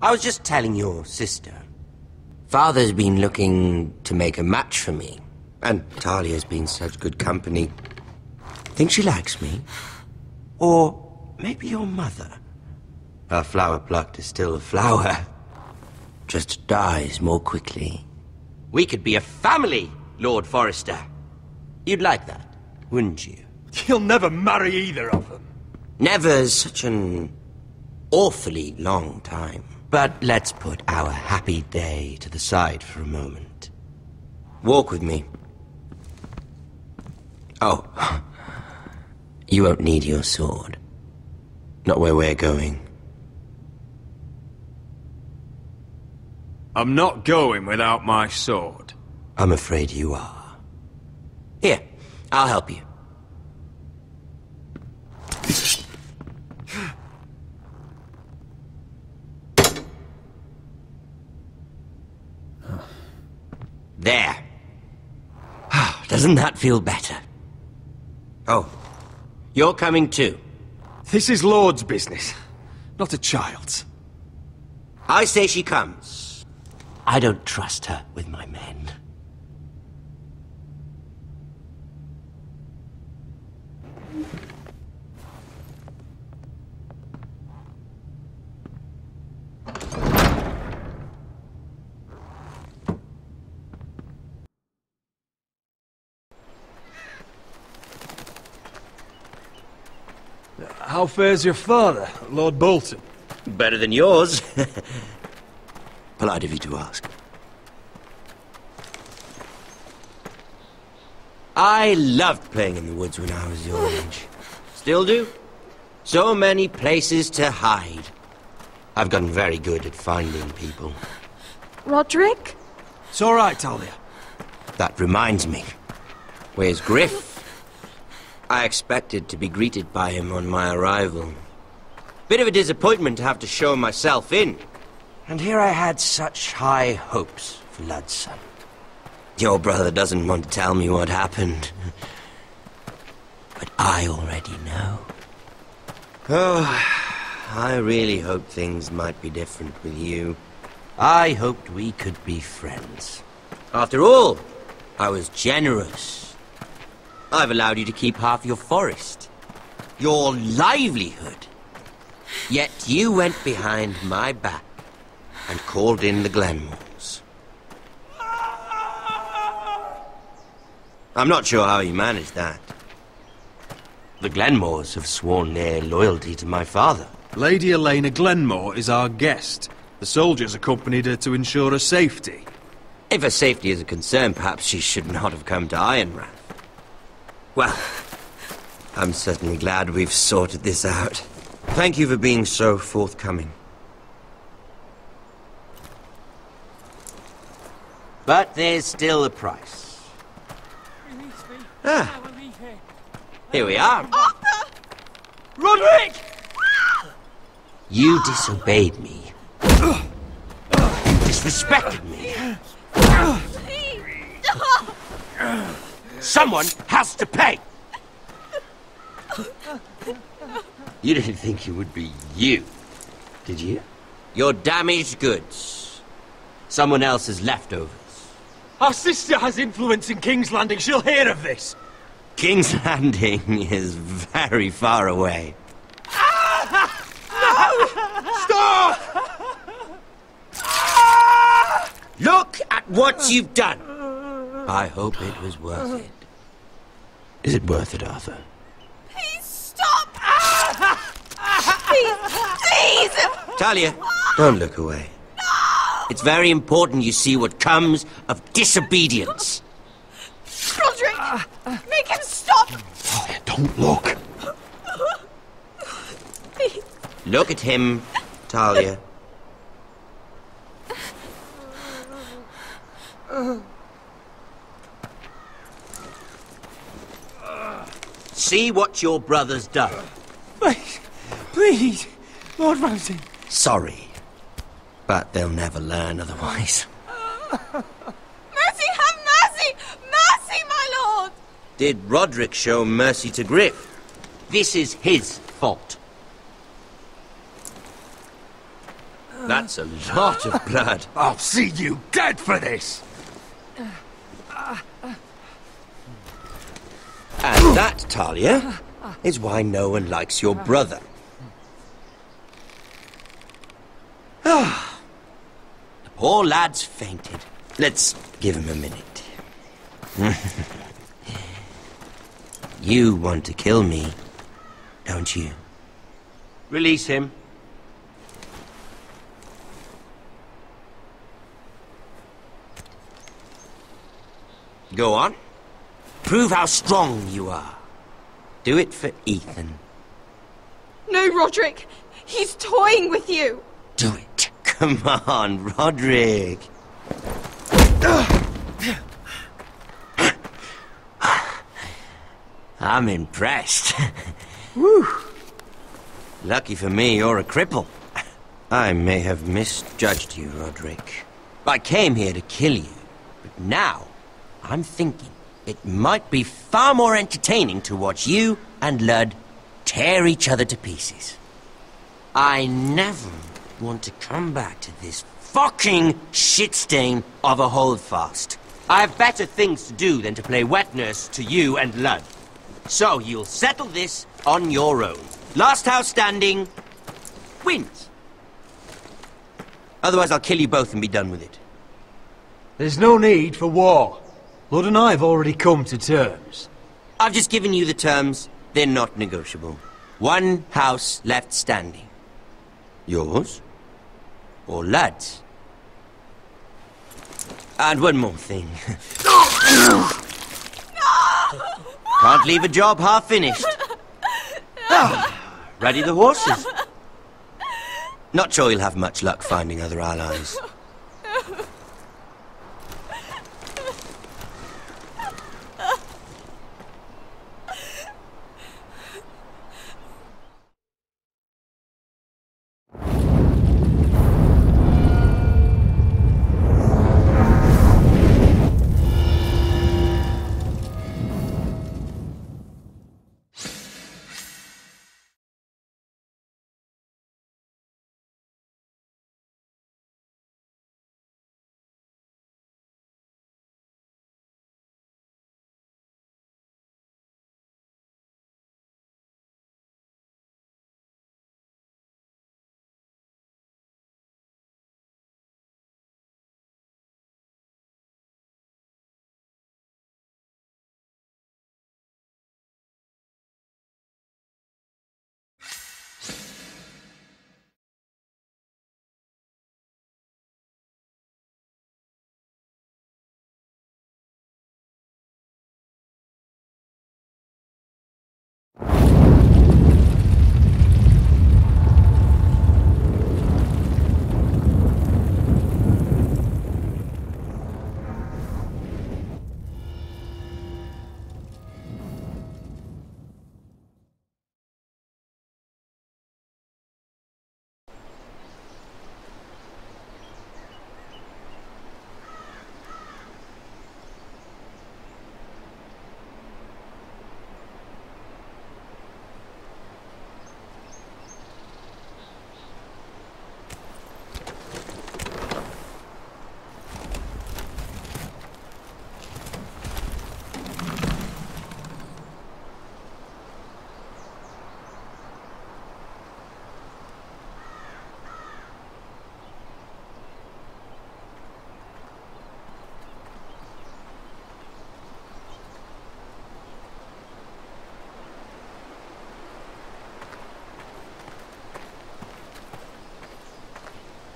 I was just telling your sister. Father's been looking to make a match for me. And Talia's been such good company. Think she likes me? Or maybe your mother. Her flower plucked is still a flower. Just dies more quickly. We could be a family, Lord Forester. You'd like that, wouldn't you? He'll never marry either of them. Never's such an awfully long time. But let's put our happy day to the side for a moment. Walk with me. Oh. You won't need your sword. Not where we're going. I'm not going without my sword. I'm afraid you are. Here, I'll help you. There. Doesn't that feel better? Oh, you're coming too. This is Lord's business, not a child's. I say she comes. I don't trust her with my men. How fares your father, Lord Bolton? Better than yours. Polite of you to ask. I loved playing in the woods when I was your age. Still do. So many places to hide. I've gotten very good at finding people. Rodrik? It's all right, Talia. That reminds me. Where's Gryff? I expected to be greeted by him on my arrival. Bit of a disappointment to have to show myself in. And here I had such high hopes for Ludd's son. Your brother doesn't want to tell me what happened. But I already know. Oh, I really hope things might be different with you. I hoped we could be friends. After all, I was generous. I've allowed you to keep half your forest, your livelihood. Yet you went behind my back and called in the Glenmores. I'm not sure how you managed that. The Glenmores have sworn their loyalty to my father. Lady Elaena Glenmore is our guest. The soldiers accompanied her to ensure her safety. If her safety is a concern, perhaps she should not have come to Ironrath. Well, I'm certainly glad we've sorted this out. Thank you for being so forthcoming. But there's still a price. Ah. Here we are. Arthur! Rodrik! You disobeyed me. You disrespected me. Please, stop! Someone has to pay! You didn't think it would be you, did you? Your damaged goods. Someone else's leftovers. Our sister has influence in King's Landing. She'll hear of this. King's Landing is very far away. Ah! No! Stop! Ah! Look at what you've done. I hope it was worth it. Is it worth it, Arthur? Please stop! Please! Please! Talia, don't look away. No! It's very important you see what comes of disobedience. Rodrik, make him stop! Talia, don't look. Please. Look at him, Talia. See what your brother's done. Please, please, Lord Ramsay. Sorry, but they'll never learn otherwise. Mercy, have mercy! Mercy, my lord! Did Rodrik show mercy to Gryff? This is his fault. That's a lot of blood. I'll see you dead for this! And that, Talia, is why no one likes your brother. Ah, the poor lad's fainted. Let's give him a minute. You want to kill me, don't you? Release him. Go on. Prove how strong you are. Do it for Ethan. No, Rodrik. He's toying with you. Do it. Come on, Rodrik. I'm impressed. Whew. Lucky for me, you're a cripple. I may have misjudged you, Rodrik. I came here to kill you, but now I'm thinking it might be far more entertaining to watch you and Ludd tear each other to pieces. I never want to come back to this fucking shit stain of a holdfast. I have better things to do than to play wet nurse to you and Ludd. So you'll settle this on your own. Last house standing wins. Otherwise I'll kill you both and be done with it. There's no need for war. Ludd and I have already come to terms. I've just given you the terms. They're not negotiable. One house left standing. Yours? Or Ludd's? And one more thing. Can't leave a job half finished. Ah, ready the horses. Not sure you'll have much luck finding other allies.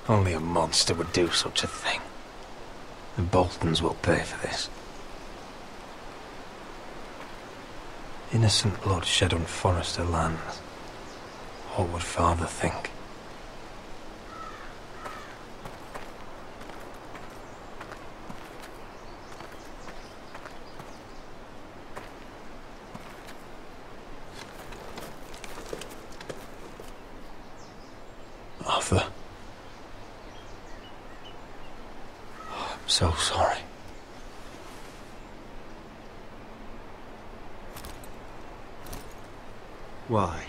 Only a monster would do such a thing. The Boltons will pay for this. Innocent blood shed on Forester lands. What would father think? So sorry. Why?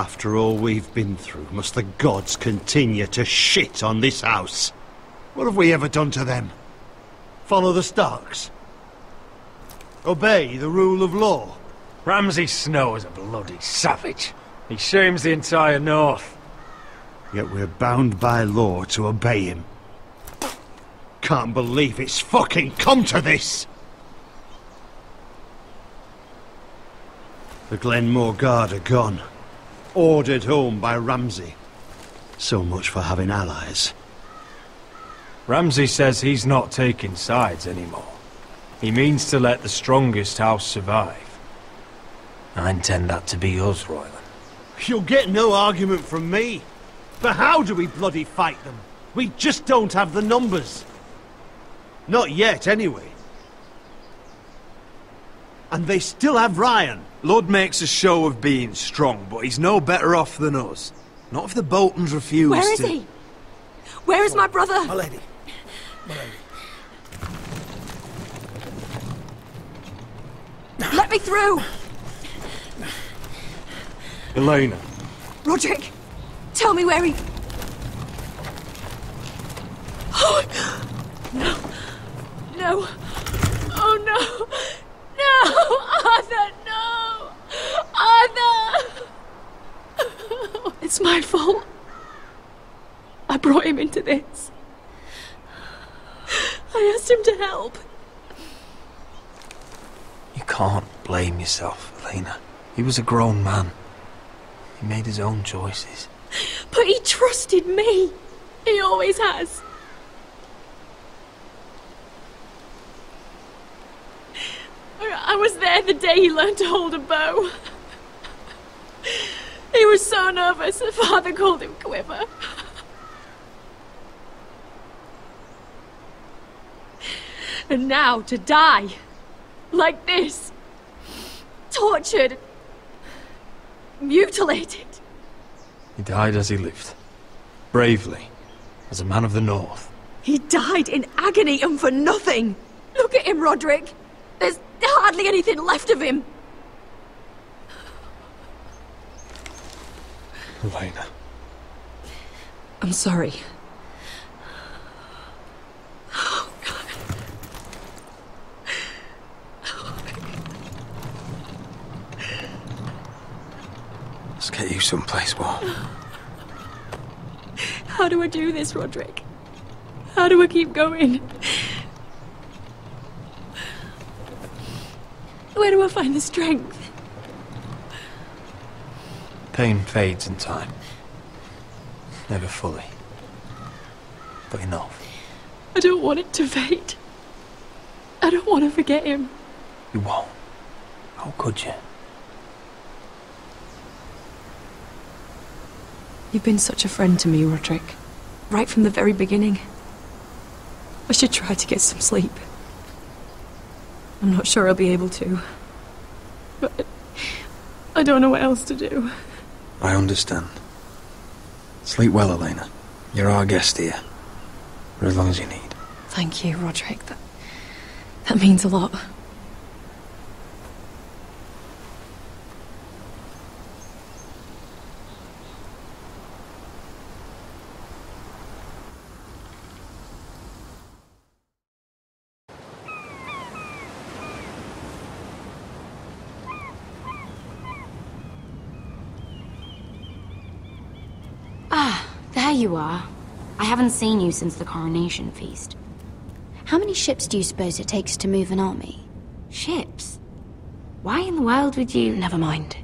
After all we've been through, must the gods continue to shit on this house? What have we ever done to them? Follow the Starks? Obey the rule of law? Ramsay Snow is a bloody savage. He shames the entire North. Yet we're bound by law to obey him. Can't believe it's fucking come to this! The Glenmore Guard are gone. Ordered home by Ramsay. So much for having allies. Ramsay says he's not taking sides anymore. He means to let the strongest house survive. I intend that to be us, Royland. You'll get no argument from me. But how do we bloody fight them? We just don't have the numbers. Not yet, anyway. And they still have Ryon. Ludd makes a show of being strong, but he's no better off than us. Not if the Boltons refuse to... Where is he? Where is my brother? My lady. My lady. Let me through! Elaena. Rodrik, tell me where he... Oh! No. No. Oh, no. No! Arthur, no! Arthur! It's my fault. I brought him into this. I asked him to help. You can't blame yourself, Elaena. He was a grown man. He made his own choices. But he trusted me. He always has. I was there the day he learned to hold a bow. He was so nervous that Father called him Quiver. And now to die. Like this. Tortured. Mutilated. He died as he lived. Bravely. As a man of the North. He died in agony and for nothing. Look at him, Rodrik. There's hardly anything left of him. Elaena. I'm sorry. Oh, God. Oh, God. Let's get you someplace warm. How do I do this, Rodrik? How do I keep going? Where do I find the strength? Pain fades in time. Never fully. But enough. I don't want it to fade. I don't want to forget him. You won't. How could you? You've been such a friend to me, Rodrik. Right from the very beginning. I should try to get some sleep. I'm not sure I'll be able to, but I don't know what else to do. I understand. Sleep well, Elaena. You're our guest here, for as long as you need. Thank you, Rodrik. That means a lot. You are. I haven't seen you since the coronation feast. How many ships do you suppose it takes to move an army? Ships? Why in the world would you... Never mind.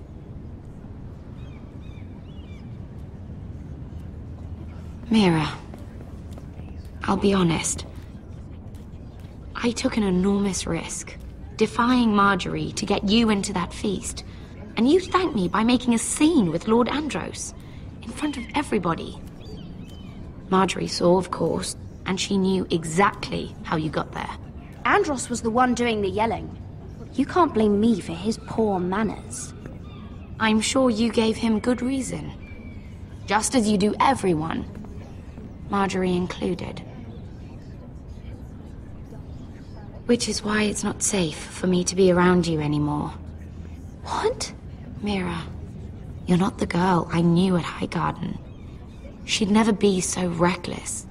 Mira, I'll be honest. I took an enormous risk, defying Margaery to get you into that feast. And you thanked me by making a scene with Lord Andros, in front of everybody. Margaery saw, of course, and she knew exactly how you got there. Andros was the one doing the yelling. You can't blame me for his poor manners. I'm sure you gave him good reason. Just as you do everyone. Margaery included. Which is why it's not safe for me to be around you anymore. What? Mira, You're not the girl I knew at Highgarden. She'd never be so reckless.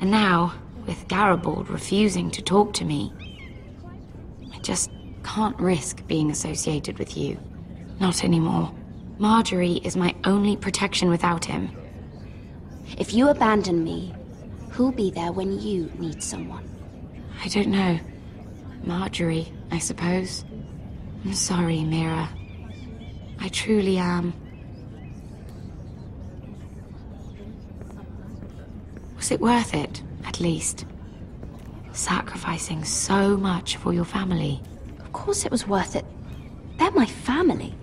And now, with Garibald refusing to talk to me, I just can't risk being associated with you. Not anymore. Margaery is my only protection without him. If you abandon me, who'll be there when you need someone? I don't know. Margaery, I suppose. I'm sorry, Mira. I truly am. Was it worth it, at least? Sacrificing so much for your family. Of course it was worth it. They're my family.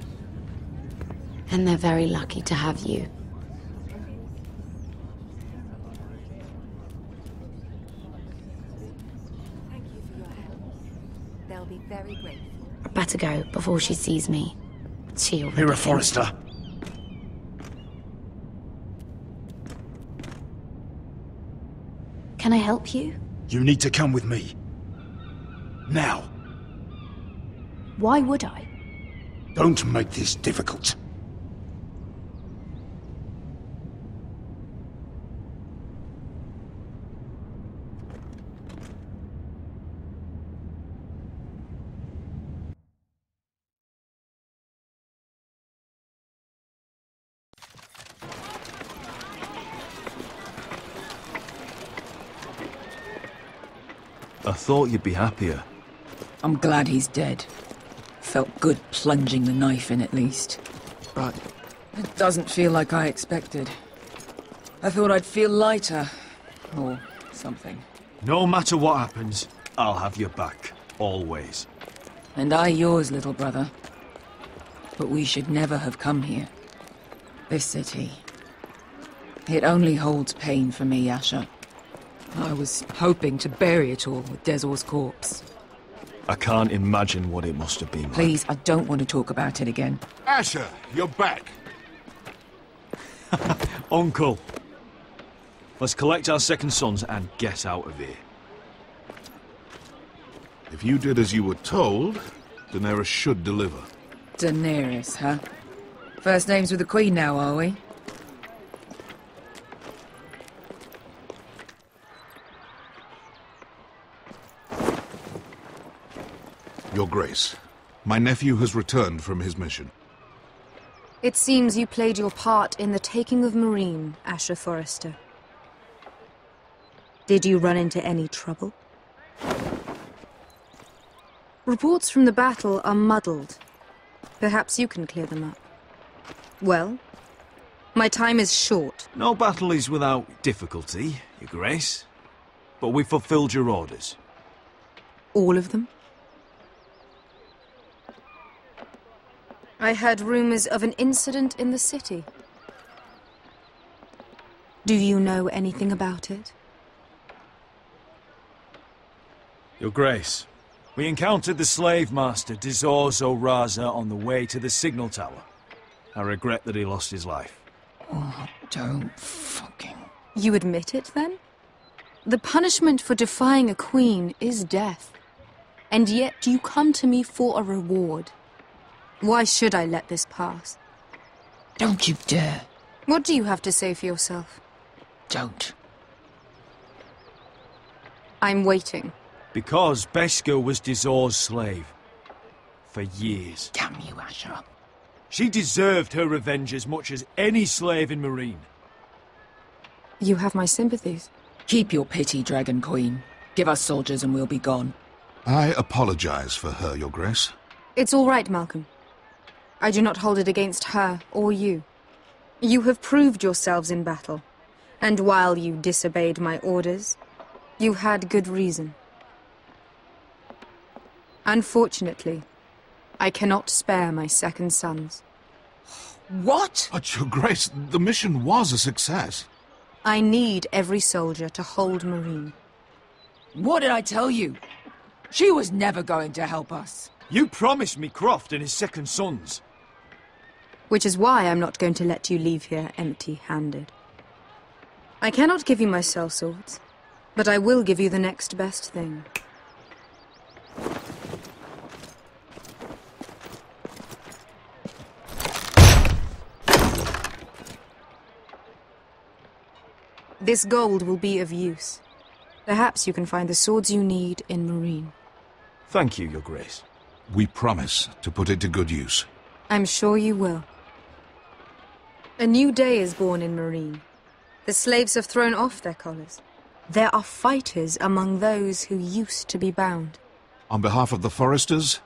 And they're very lucky to have you. Thank you for your help. They'll be very grateful. I'd better go before she sees me. She'll Mira Forrester. Can I help you? You need to come with me. Now. Why would I? Don't make this difficult. I thought you'd be happier. I'm glad he's dead. Felt good plunging the knife in at least. But it doesn't feel like I expected. I thought I'd feel lighter. Or something. No matter what happens, I'll have your back. Always. And I yours, little brother. But we should never have come here. This city. It only holds pain for me, Asher. I was hoping to bury it all with Desor's corpse. I can't imagine what it must have been like. Please, I don't want to talk about it again. Asher, you're back. Uncle. Let's collect our second sons and get out of here. If you did as you were told, Daenerys should deliver. Daenerys, huh? First names with the Queen now, are we? Your Grace, my nephew has returned from his mission. It seems you played your part in the taking of Meereen, Asher Forrester. Did you run into any trouble? Reports from the battle are muddled. Perhaps you can clear them up. Well, my time is short. No battle is without difficulty, Your Grace. But we fulfilled your orders. All of them? I heard rumors of an incident in the city. Do you know anything about it? Your Grace, we encountered the slave master, Dezorzo Raza, on the way to the signal tower. I regret that he lost his life. Oh, don't fucking... You admit it, then? The punishment for defying a queen is death. And yet you come to me for a reward. Why should I let this pass? Don't you dare. What do you have to say for yourself? Don't. I'm waiting. Because Beska was Dezor's slave. For years. Damn you, Asher. She deserved her revenge as much as any slave in Meereen. You have my sympathies. Keep your pity, Dragon Queen. Give us soldiers and we'll be gone. I apologize for her, Your Grace. It's all right, Malcolm. I do not hold it against her or you. You have proved yourselves in battle, and while you disobeyed my orders, you had good reason. Unfortunately, I cannot spare my second sons. What? But Your Grace, the mission was a success. I need every soldier to hold Meereen. What did I tell you? She was never going to help us. You promised me Croft and his second sons. Which is why I'm not going to let you leave here empty-handed. I cannot give you my sellswords, but I will give you the next best thing. This gold will be of use. Perhaps you can find the swords you need in Meereen. Thank you, Your Grace. We promise to put it to good use. I'm sure you will. A new day is born in Meereen. The slaves have thrown off their collars. There are fighters among those who used to be bound. On behalf of the Foresters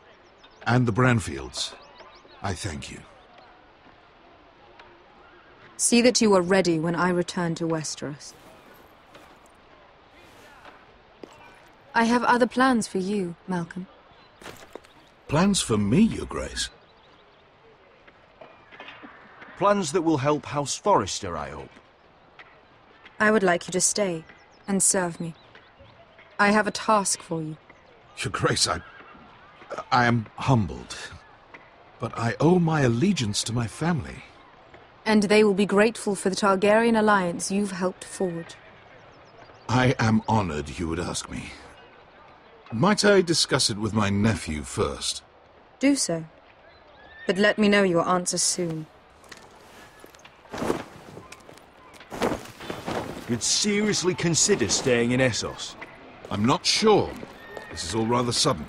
and the Branfields, I thank you. See that you are ready when I return to Westeros. I have other plans for you, Malcolm. Plans for me, Your Grace? Plans that will help House Forrester, I hope. I would like you to stay and serve me. I have a task for you. Your Grace, I am humbled, but I owe my allegiance to my family. And they will be grateful for the Targaryen alliance you've helped forge. I am honored you would ask me. Might I discuss it with my nephew first? Do so, but let me know your answer soon. You'd seriously consider staying in Essos? I'm not sure. This is all rather sudden.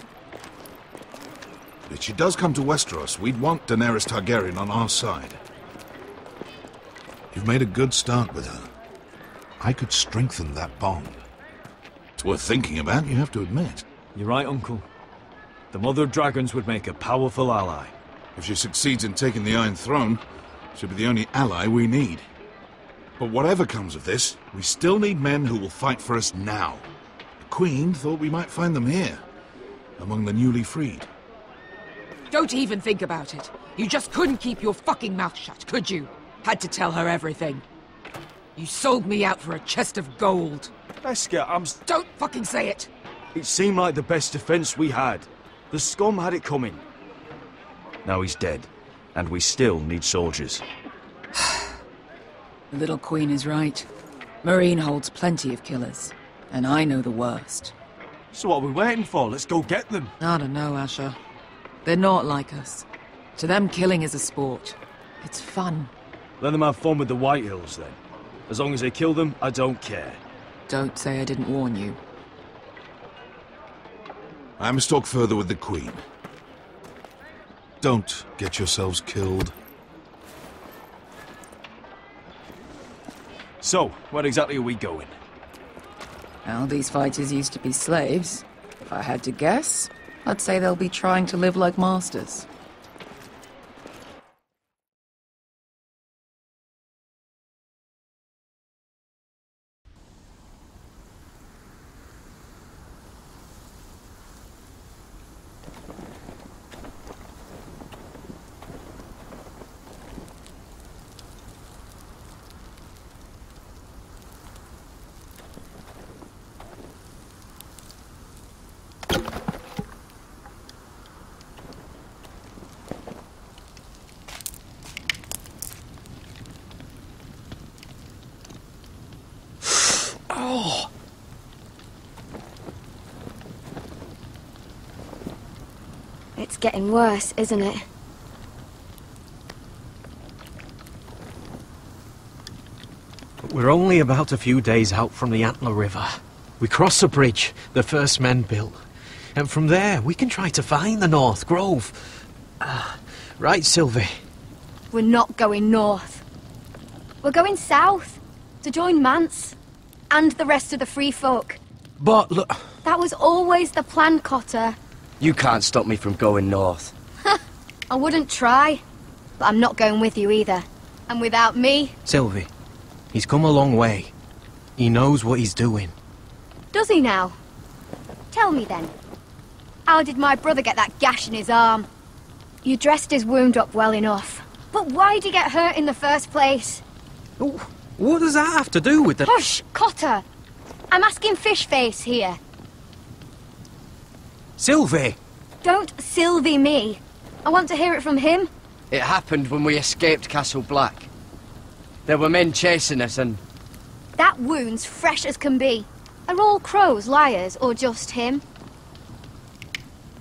But if she does come to Westeros, we'd want Daenerys Targaryen on our side. You've made a good start with her. I could strengthen that bond. It's worth thinking about, you have to admit. You're right, Uncle. The Mother of Dragons would make a powerful ally. If she succeeds in taking the Iron Throne, she'll be the only ally we need. But whatever comes of this, we still need men who will fight for us now. The Queen thought we might find them here, among the newly freed. Don't even think about it. You just couldn't keep your fucking mouth shut, could you? Had to tell her everything. You sold me out for a chest of gold. Beska, Don't fucking say it! It seemed like the best defense we had. The scum had it coming. Now he's dead, and we still need soldiers. The little queen is right. Meereen holds plenty of killers, and I know the worst. So what are we waiting for? Let's go get them. I don't know, Asher. They're not like us. To them, killing is a sport. It's fun. Let them have fun with the White Hills, then. As long as they kill them, I don't care. Don't say I didn't warn you. I must talk further with the Queen. Don't get yourselves killed. So, where exactly are we going? Well, these fighters used to be slaves. If I had to guess, I'd say they'll be trying to live like masters. It's getting worse, isn't it? We're only about a few days out from the Antler River. We cross a bridge the first men built, and from there we can try to find the North Grove. Right, Sylvi? We're not going north. We're going south, to join Mance, and the rest of the Free Folk. But look... That was always the plan, Cotter. You can't stop me from going north. I wouldn't try, but I'm not going with you either. And without me... Sylvi, he's come a long way. He knows what he's doing. Does he now? Tell me then, how did my brother get that gash in his arm? You dressed his wound up well enough, but why'd he get hurt in the first place? What does that have to do with the... Hush, Cotter! I'm asking Fishface here. Sylvi! Don't Sylvi me. I want to hear it from him. It happened when we escaped Castle Black. There were men chasing us and... That wound's fresh as can be. Are all crows liars or just him?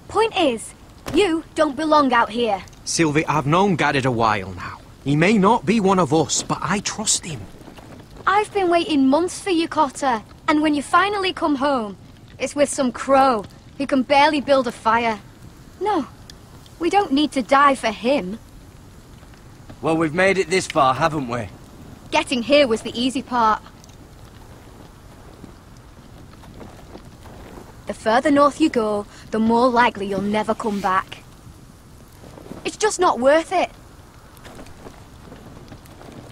Point is, you don't belong out here. Sylvi, I've known Gared a while now. He may not be one of us, but I trust him. I've been waiting months for you, Cotter. And when you finally come home, it's with some crow who can barely build a fire. No, we don't need to die for him. Well, we've made it this far, haven't we? Getting here was the easy part. The further north you go, the more likely you'll never come back. It's just not worth it.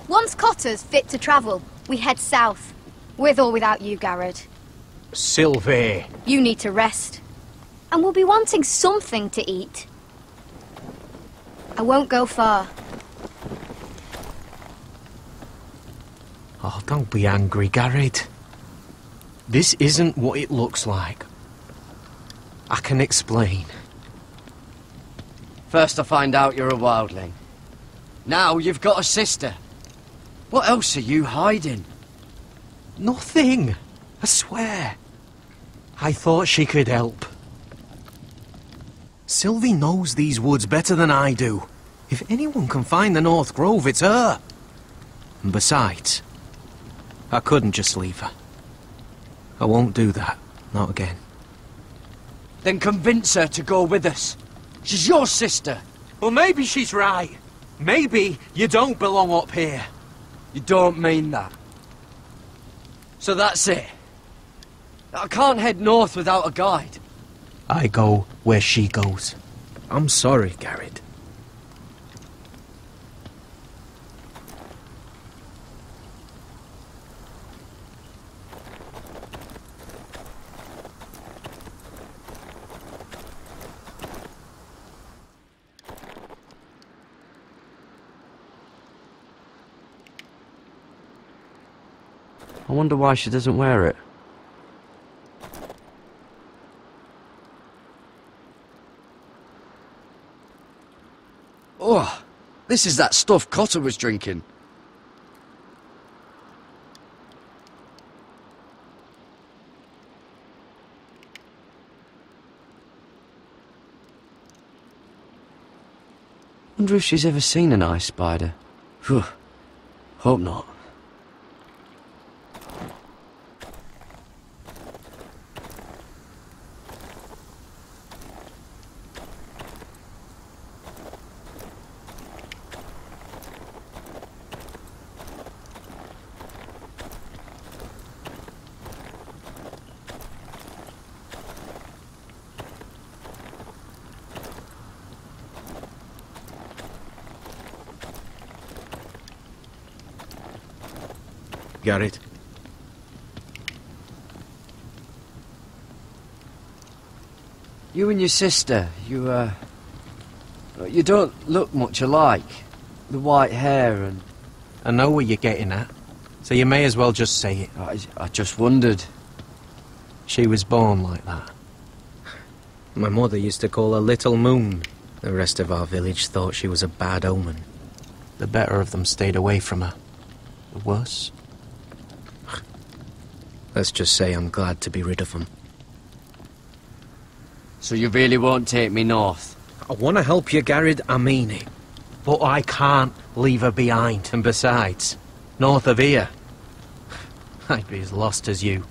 Once Cotter's fit to travel, we head south. With or without you, Gared. Sylvi! You need to rest. And we'll be wanting something to eat. I won't go far. Oh, don't be angry, Gared. This isn't what it looks like. I can explain. First I find out you're a wildling. Now you've got a sister. What else are you hiding? Nothing, I swear. I thought she could help. Sylvi knows these woods better than I do. If anyone can find the North Grove, it's her. And besides, I couldn't just leave her. I won't do that, not again. Then convince her to go with us. She's your sister. Well, maybe she's right. Maybe you don't belong up here. You don't mean that. So that's it. I can't head north without a guide. I go where she goes. I'm sorry, Gared. I wonder why she doesn't wear it. Oh, this is that stuff Cotter was drinking. Wonder if she's ever seen an ice spider. Phew, hope not. Gared. You and your sister, you don't look much alike. The white hair and... I know what you're getting at, so you may as well just say it. I just wondered. She was born like that. My mother used to call her Little Moon. The rest of our village thought she was a bad omen. The better of them stayed away from her. The worse. Let's just say I'm glad to be rid of them. So you really won't take me north? I want to help you, Gared, I mean it. But I can't leave her behind. And besides, north of here, I'd be as lost as you.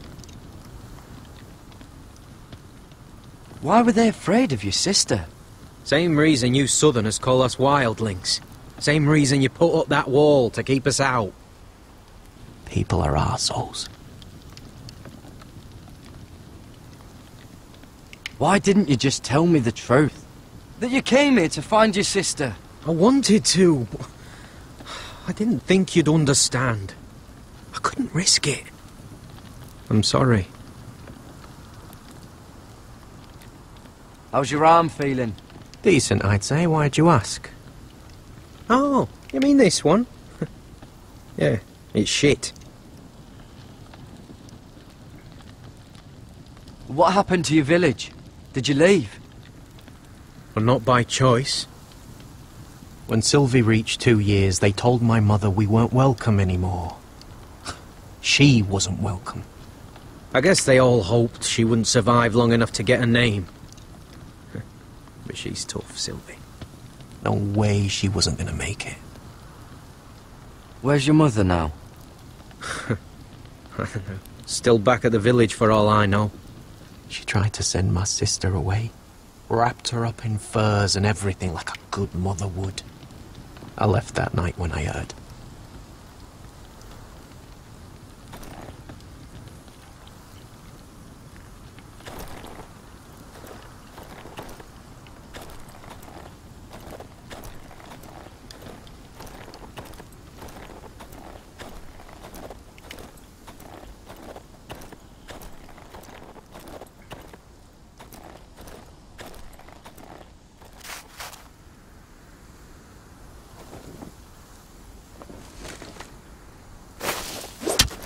Why were they afraid of your sister? Same reason you southerners call us wildlings. Same reason you put up that wall to keep us out. People are arseholes. Why didn't you just tell me the truth? That you came here to find your sister. I wanted to, but I didn't think you'd understand. I couldn't risk it. I'm sorry. How's your arm feeling? Decent, I'd say. Why'd you ask? Oh, you mean this one? Yeah, it's shit. What happened to your village? Did you leave? Well, not by choice. When Sylvi reached 2 years, they told my mother we weren't welcome anymore. She wasn't welcome. I guess they all hoped she wouldn't survive long enough to get a name. But she's tough, Sylvi. No way she wasn't gonna make it. Where's your mother now? Still back at the village for all I know. She tried to send my sister away. Wrapped her up in furs and everything like a good mother would. I left that night when I heard.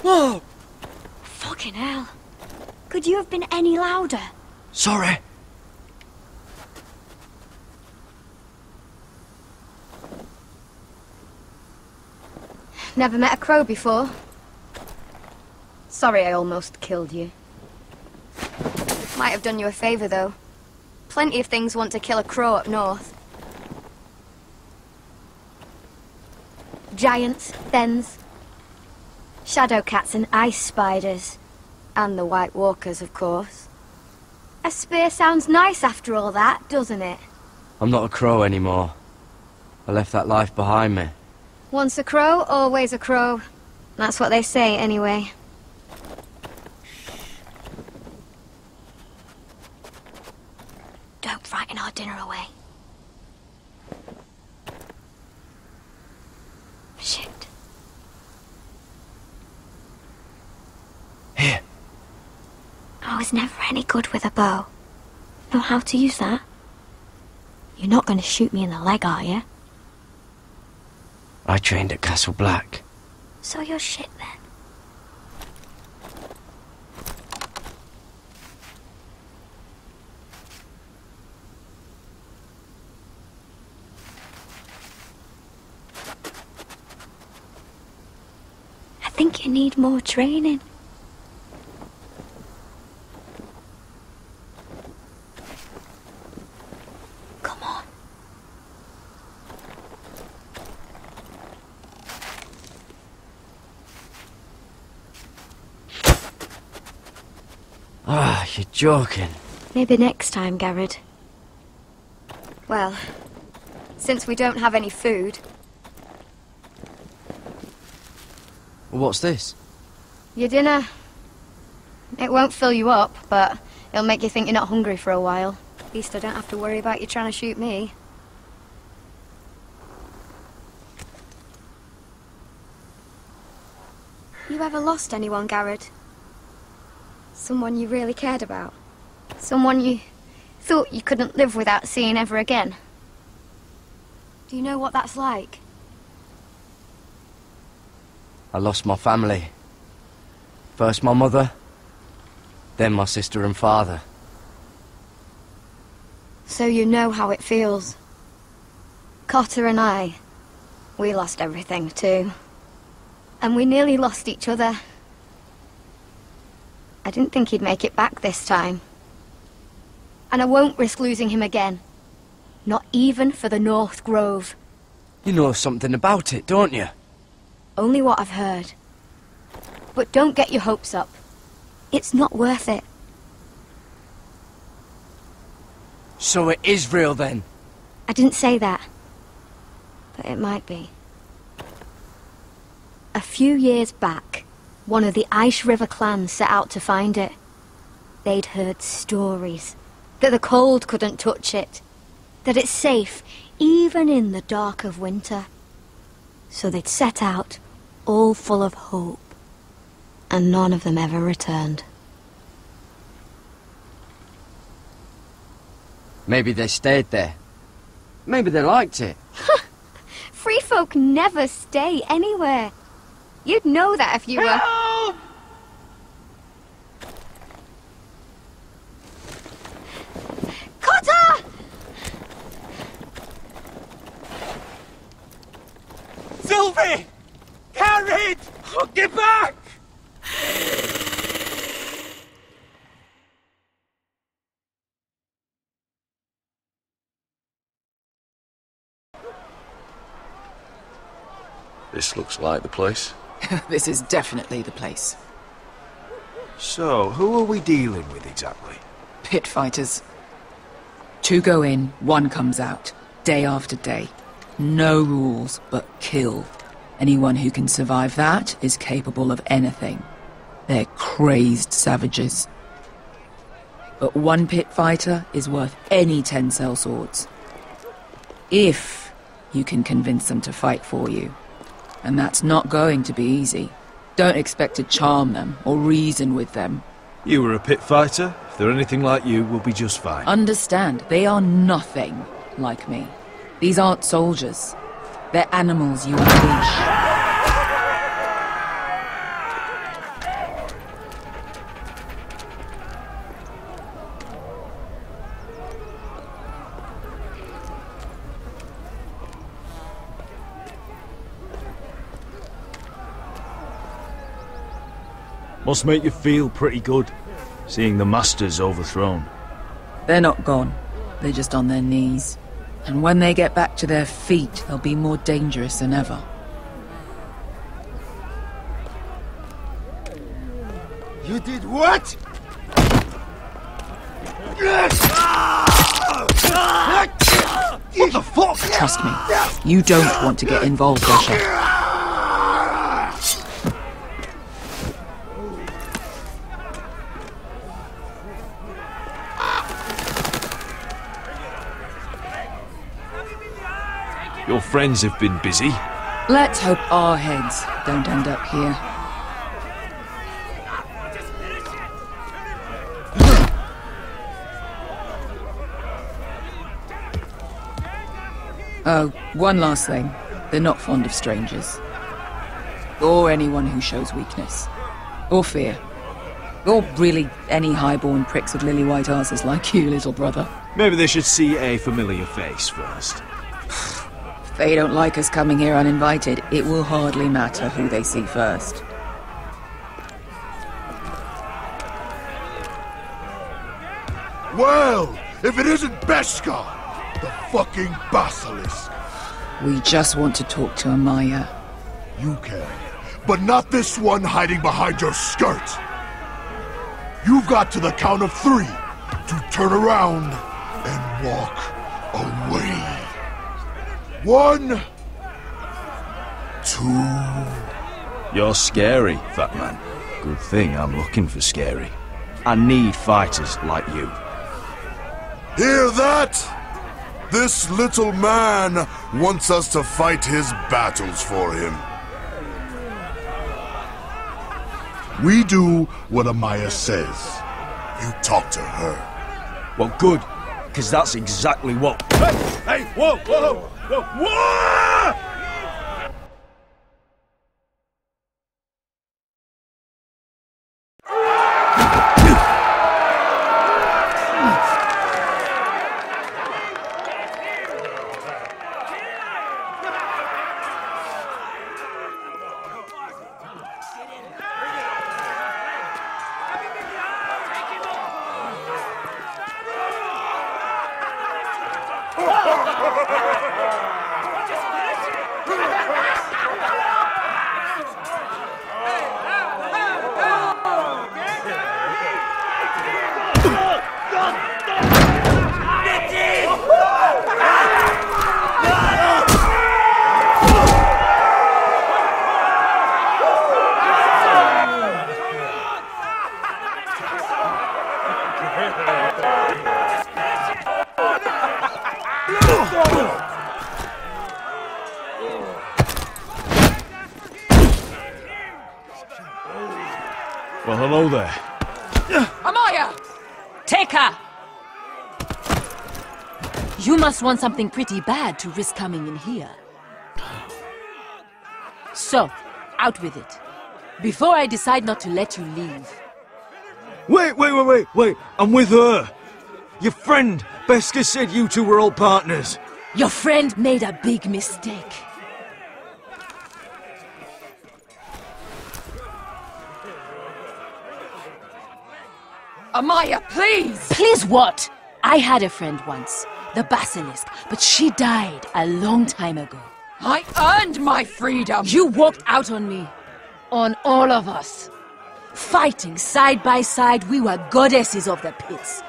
Whoa! Fucking hell. Could you have been any louder? Sorry. Never met a crow before. Sorry I almost killed you. Might have done you a favor though. Plenty of things want to kill a crow up north. Giants, fens. Shadow cats and ice spiders. And the White Walkers, of course. A spear sounds nice after all that, doesn't it? I'm not a crow anymore. I left that life behind me. Once a crow, always a crow. That's what they say, anyway. Don't frighten our dinner away. Shit. I was never any good with a bow. Know how to use that? You're not going to shoot me in the leg, are you? I trained at Castle Black. So you're shit, then. I think you need more training. You're joking. Maybe next time, Gared. Well, since we don't have any food... What's this? Your dinner. It won't fill you up, but it'll make you think you're not hungry for a while. At least I don't have to worry about you trying to shoot me. You ever lost anyone, Gared? Someone you really cared about? Someone you thought you couldn't live without seeing ever again? Do you know what that's like? I lost my family. First my mother, then my sister and father. So you know how it feels. Cotter and I, we lost everything too. And we nearly lost each other. I didn't think he'd make it back this time. And I won't risk losing him again. Not even for the North Grove. You know something about it, don't you? Only what I've heard. But don't get your hopes up. It's not worth it. So it is real then? I didn't say that. But it might be. A few years back, one of the Ice River clans set out to find it. They'd heard stories. That the cold couldn't touch it. That it's safe, even in the dark of winter. So they'd set out, all full of hope. And none of them ever returned. Maybe they stayed there. Maybe they liked it. Free folk never stay anywhere. You'd know that if you were... Help! Cotter! Sylvi! Gared! Oh, get back! This looks like the place. This is definitely the place. So, who are we dealing with exactly? Pit fighters. Two go in, one comes out. Day after day. No rules, but kill. Anyone who can survive that is capable of anything. They're crazed savages. But one pit fighter is worth any 10 sellswords. If you can convince them to fight for you. And that's not going to be easy. Don't expect to charm them or reason with them. You were a pit fighter. If they're anything like you, we'll be just fine. Understand, they are nothing like me. These aren't soldiers. They're animals you unleash. Must make you feel pretty good, seeing the masters overthrown. They're not gone. They're just on their knees. And when they get back to their feet, they'll be more dangerous than ever. You did what? What the fuck? Trust me. You don't want to get involved, Asher. Your friends have been busy. Let's hope our heads don't end up here. Oh, one last thing. They're not fond of strangers. Or anyone who shows weakness. Or fear. Or really any highborn pricks with lily white asses like you, little brother. Maybe they should see a familiar face first. They don't like us coming here uninvited. It will hardly matter who they see first. Well, if it isn't Beska, the fucking basilisk. We just want to talk to Amaya. You can, but not this one hiding behind your skirt. You've got to the count of 3 to turn around and walk away. 1, 2... You're scary, fat man. Good thing I'm looking for scary. I need fighters like you. Hear that? This little man wants us to fight his battles for him. We do what Amaya says. You talk to her. Well, good, because that's exactly what... Hey, hey, whoa, whoa, whoa! What? Well, hello there. Amaya! Take her! You must want something pretty bad to risk coming in here. So, out with it. Before I decide not to let you leave. Wait. I'm with her. Your friend, Beska, said you two were old partners. Your friend made a big mistake. Amaya, please! Please what? I had a friend once, the Basilisk, but she died a long time ago. I earned my freedom! You walked out on me. On all of us. Fighting side by side, we were goddesses of the pits.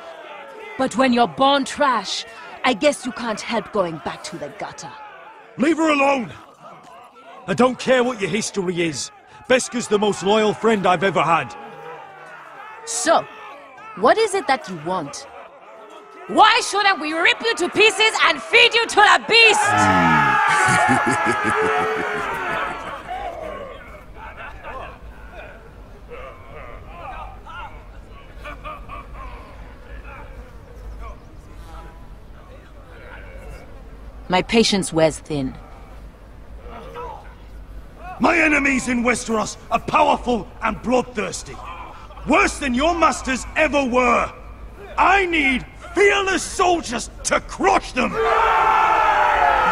But when you're born trash, I guess you can't help going back to the gutter. Leave her alone! I don't care what your history is. Beska's the most loyal friend I've ever had. So, what is it that you want? Why shouldn't we rip you to pieces and feed you to the beast? My patience wears thin. My enemies in Westeros are powerful and bloodthirsty. Worse than your masters ever were. I need fearless soldiers to crush them!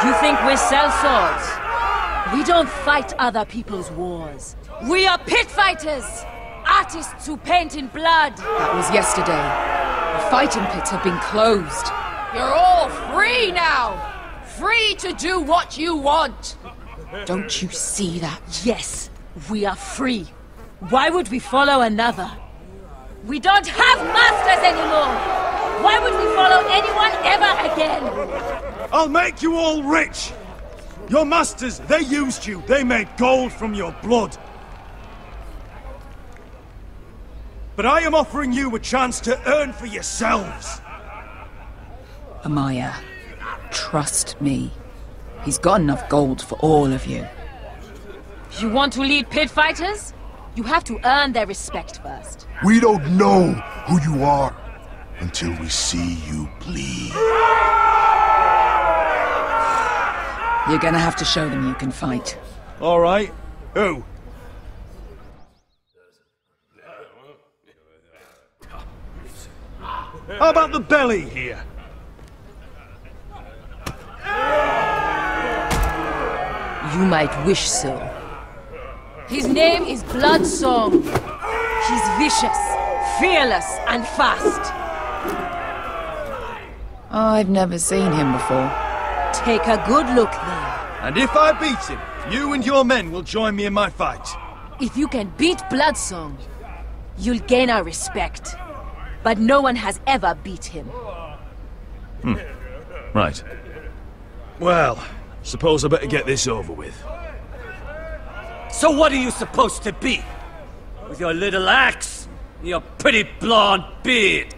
You think we sell swords? We don't fight other people's wars. We are pit fighters! Artists who paint in blood! That was yesterday. The fighting pits have been closed. You're all free now! Free to do what you want! Don't you see that? Yes, we are free. Why would we follow another? We don't have masters anymore! Why would we follow anyone ever again? I'll make you all rich! Your masters, they used you. They made gold from your blood. But I am offering you a chance to earn for yourselves. Amaya, trust me. He's got enough gold for all of you. You want to lead pit fighters? You have to earn their respect first. We don't know who you are until we see you bleed. You're gonna have to show them you can fight. All right. Who? How about the belly here? You might wish so. His name is Bloodsong. He's vicious, fearless, and fast. Oh, I've never seen him before. Take a good look there. And if I beat him, you and your men will join me in my fight. If you can beat Bloodsong, you'll gain our respect. But no one has ever beat him. Hmm. Right. Well, suppose I better get this over with. So what are you supposed to be? With your little axe and your pretty blonde beard?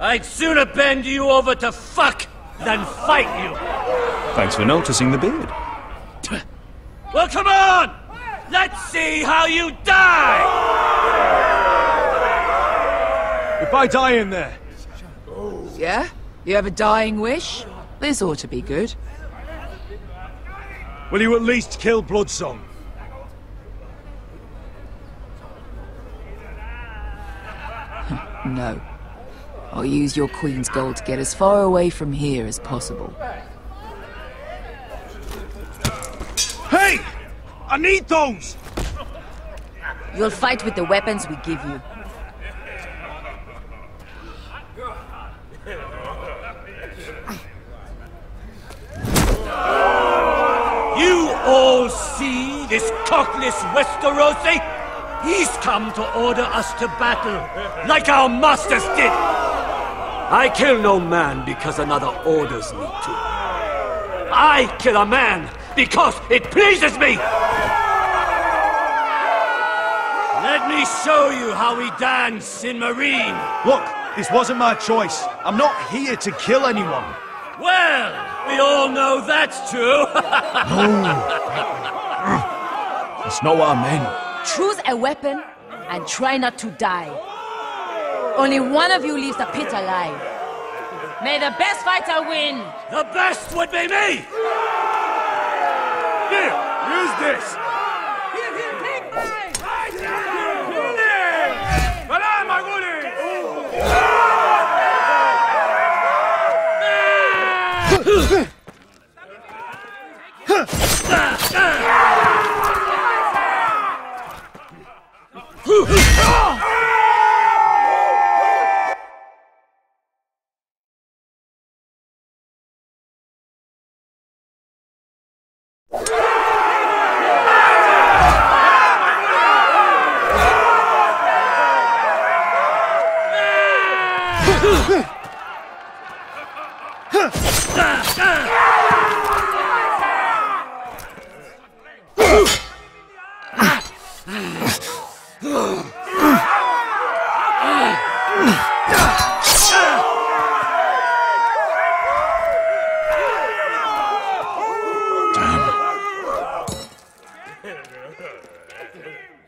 I'd sooner bend you over to fuck than fight you! Thanks for noticing the beard. Well, come on! Let's see how you die! If I die in there... Yeah? You have a dying wish? This ought to be good. Will you at least kill Bloodsong? No. I'll use your queen's gold to get as far away from here as possible. Hey! I need those! You'll fight with the weapons we give you. You all see this cockless Westerosi? He's come to order us to battle, like our masters did! I kill no man because another orders me to. I kill a man because it pleases me! Let me show you how we dance in Meereen. Look, this wasn't my choice. I'm not here to kill anyone. Well, we all know that's true. No. It's no our men. Choose a weapon and try not to die. Only one of you leaves the pit alive. May the best fighter win! The best would be me! Here, use this! Here, take mine! I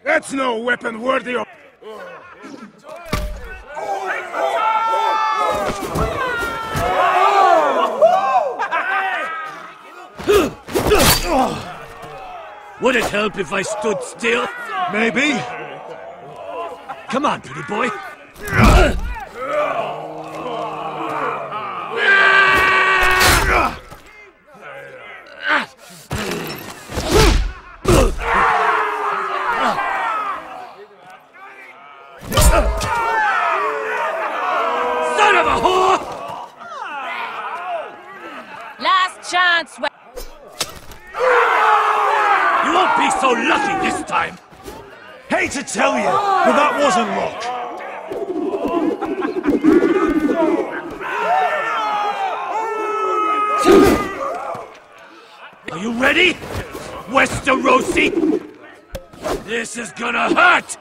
That's no weapon worthy of... Would it help if I stood still? Maybe. Come on, pretty boy. So lucky this time! Hate to tell you, but that wasn't luck. Are you ready, Westerosi? This is gonna hurt!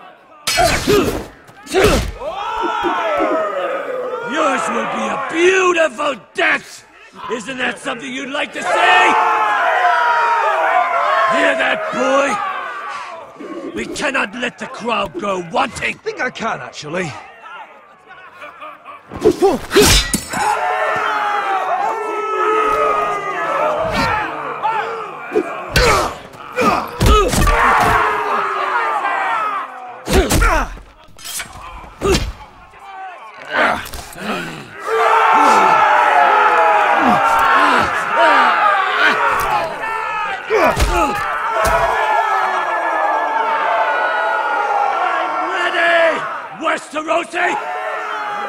Yours will be a beautiful death! Isn't that something you'd like to say? Hear that, boy? We cannot let the crowd go wanting. I think I can, actually.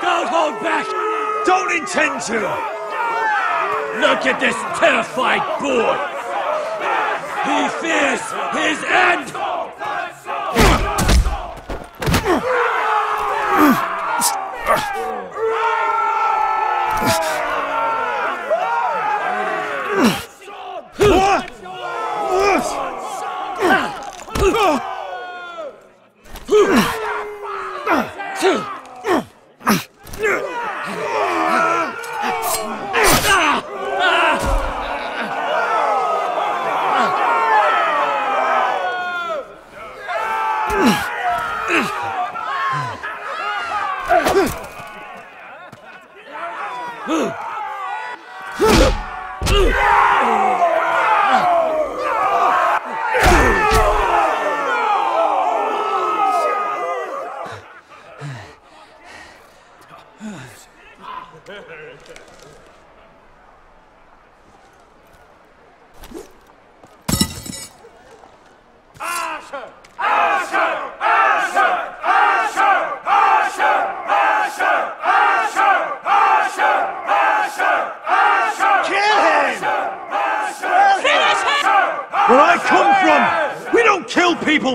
Don't hold back! Don't intend to! Look at this terrified boy! He fears his end!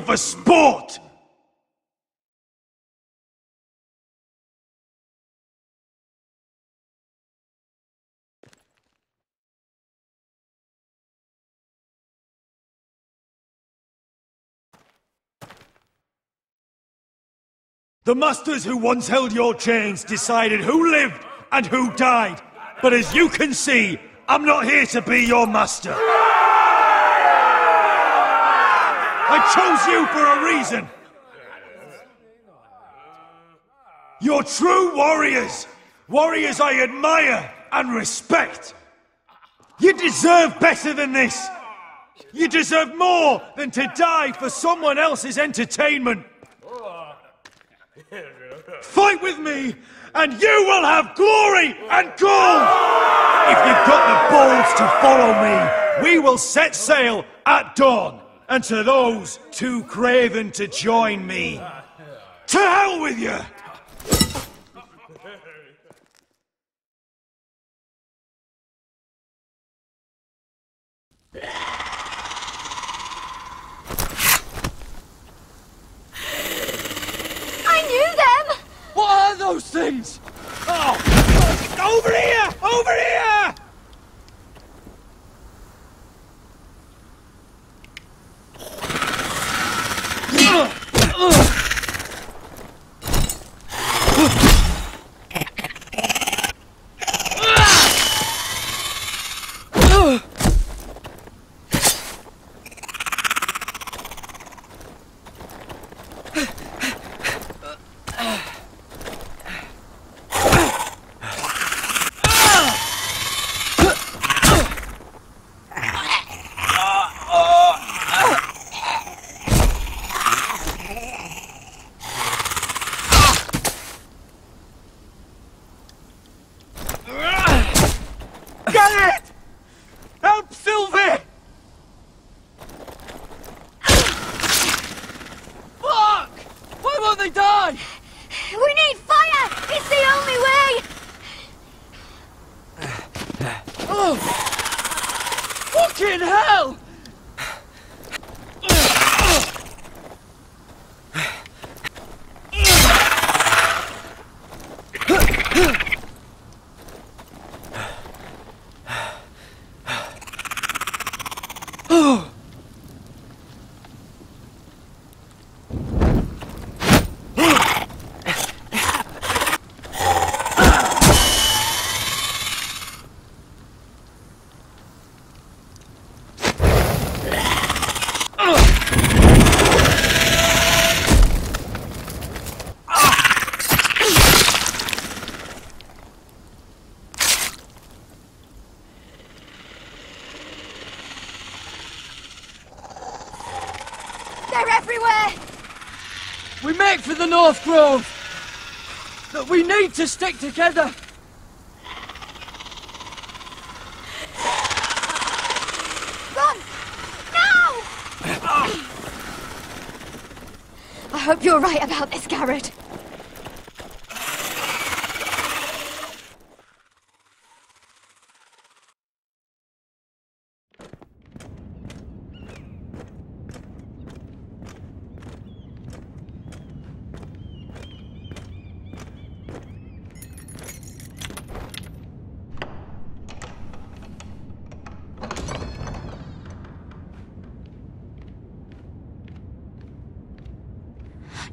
For sport! The masters who once held your chains decided who lived and who died. But as you can see, I'm not here to be your master. I chose you for a reason! You're true warriors! Warriors I admire and respect! You deserve better than this! You deserve more than to die for someone else's entertainment! Fight with me, and you will have glory and gold! If you've got the balls to follow me, we will set sail at dawn! And to those too craven to join me, to hell with you! I knew them! What are those things? Oh! Rodrik, over here! Over here! For the North Grove, but we need to stick together. Run! Now! I hope you're right about this, Gared.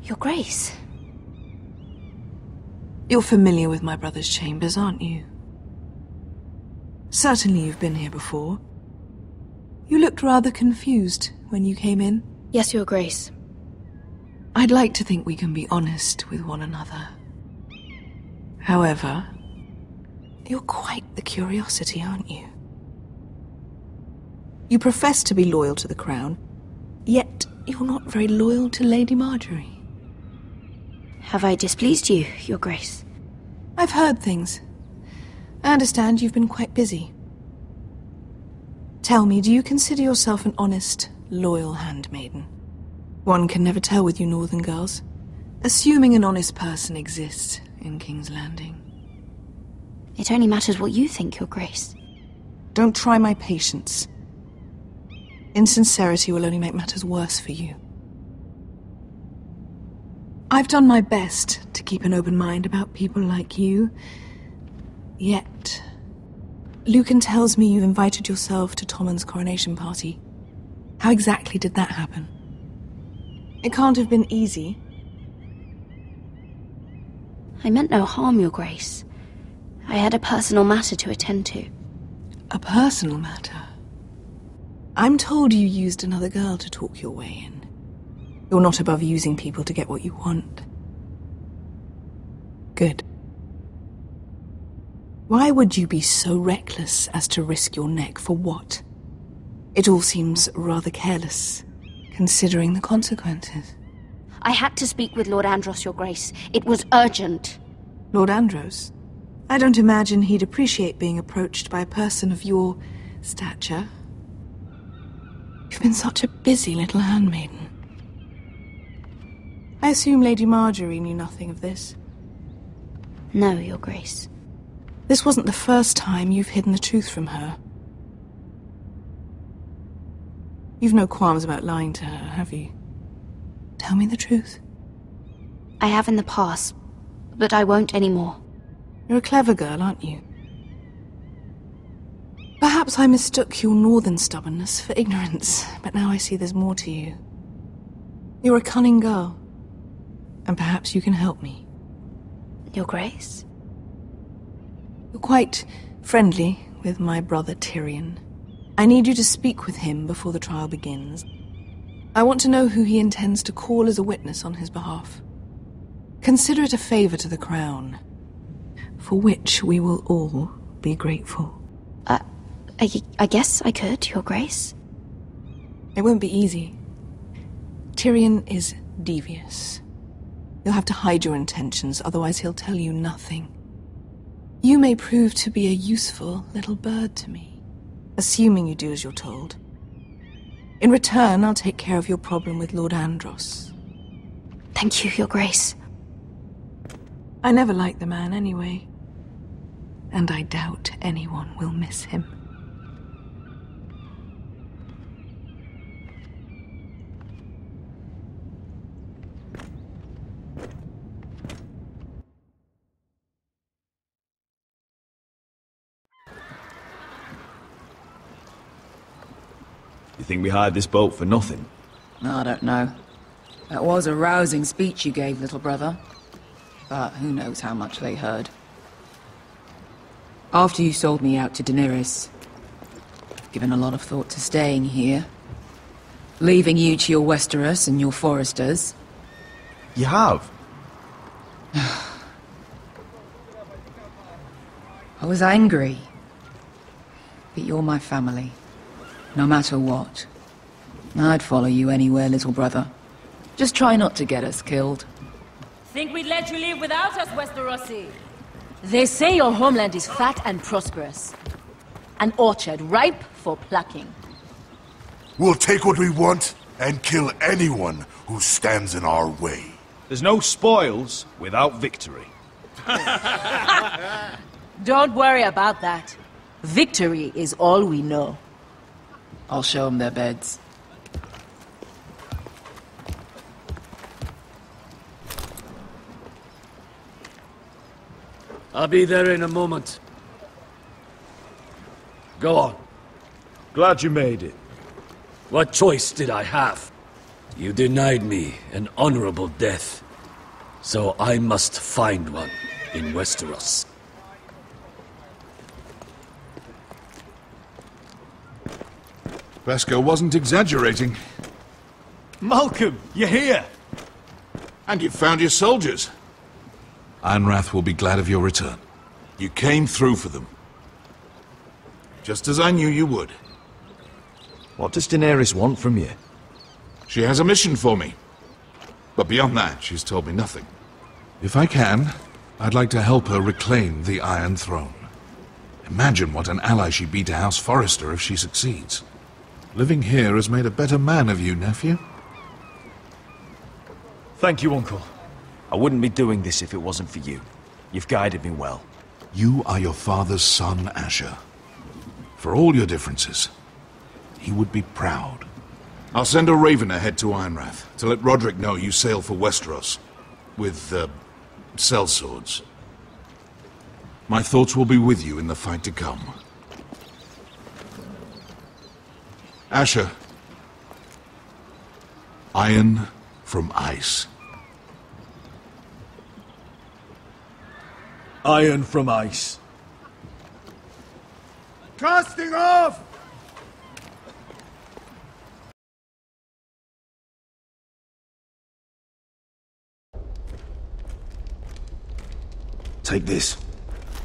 Your Grace. You're familiar with my brother's chambers, aren't you? Certainly you've been here before. You looked rather confused when you came in. Yes, Your Grace. I'd like to think we can be honest with one another. However, you're quite the curiosity, aren't you? You profess to be loyal to the Crown, yet you're not very loyal to Lady Margaery. Have I displeased you, Your Grace? I've heard things. I understand you've been quite busy. Tell me, do you consider yourself an honest, loyal handmaiden? One can never tell with you northern girls. Assuming an honest person exists in King's Landing. It only matters what you think, Your Grace. Don't try my patience. Insincerity will only make matters worse for you. I've done my best to keep an open mind about people like you, yet Lucan tells me you invited yourself to Tommen's coronation party. How exactly did that happen? It can't have been easy. I meant no harm, Your Grace. I had a personal matter to attend to. A personal matter? I'm told you used another girl to talk your way in. You're not above using people to get what you want. Good. Why would you be so reckless as to risk your neck for what? It all seems rather careless, considering the consequences. I had to speak with Lord Andros, Your Grace. It was urgent. Lord Andros? I don't imagine he'd appreciate being approached by a person of your stature. You've been such a busy little handmaiden. I assume Lady Margaery knew nothing of this. No, Your Grace. This wasn't the first time you've hidden the truth from her. You've no qualms about lying to her, have you? Tell me the truth. I have in the past, but I won't anymore. You're a clever girl, aren't you? Perhaps I mistook your northern stubbornness for ignorance, but now I see there's more to you. You're a cunning girl, and perhaps you can help me. Your Grace? You're quite friendly with my brother Tyrion. I need you to speak with him before the trial begins. I want to know who he intends to call as a witness on his behalf. Consider it a favor to the Crown, for which we will all be grateful. I guess I could, Your Grace. It won't be easy. Tyrion is devious. You'll have to hide your intentions, otherwise he'll tell you nothing. You may prove to be a useful little bird to me, assuming you do as you're told. In return, I'll take care of your problem with Lord Andros. Thank you, Your Grace. I never liked the man anyway, and I doubt anyone will miss him. Think we hired this boat for nothing? I don't know. That was a rousing speech you gave, little brother. But who knows how much they heard. After you sold me out to Daenerys, I've given a lot of thought to staying here. Leaving you to your Westeros and your Foresters. You have? I was angry. But you're my family. No matter what. I'd follow you anywhere, little brother. Just try not to get us killed. Think we'd let you live without us, Westerosi? They say your homeland is fat and prosperous. An orchard ripe for plucking. We'll take what we want and kill anyone who stands in our way. There's no spoils without victory. Don't worry about that. Victory is all we know. I'll show them their beds. I'll be there in a moment. Go on. Glad you made it. What choice did I have? You denied me an honorable death, so I must find one in Westeros. Beska wasn't exaggerating. Malcolm, you're here! And you found your soldiers. Ironrath will be glad of your return. You came through for them. Just as I knew you would. What does Daenerys want from you? She has a mission for me. But beyond that, she's told me nothing. If I can, I'd like to help her reclaim the Iron Throne. Imagine what an ally she'd be to House Forrester if she succeeds. Living here has made a better man of you, nephew. Thank you, Uncle. I wouldn't be doing this if it wasn't for you. You've guided me well. You are your father's son, Asher. For all your differences, he would be proud. I'll send a raven ahead to Ironrath to let Rodrik know you sail for Westeros. With, sellswords. My thoughts will be with you in the fight to come. Asher. Iron from ice. Iron from ice. Casting off! Take this.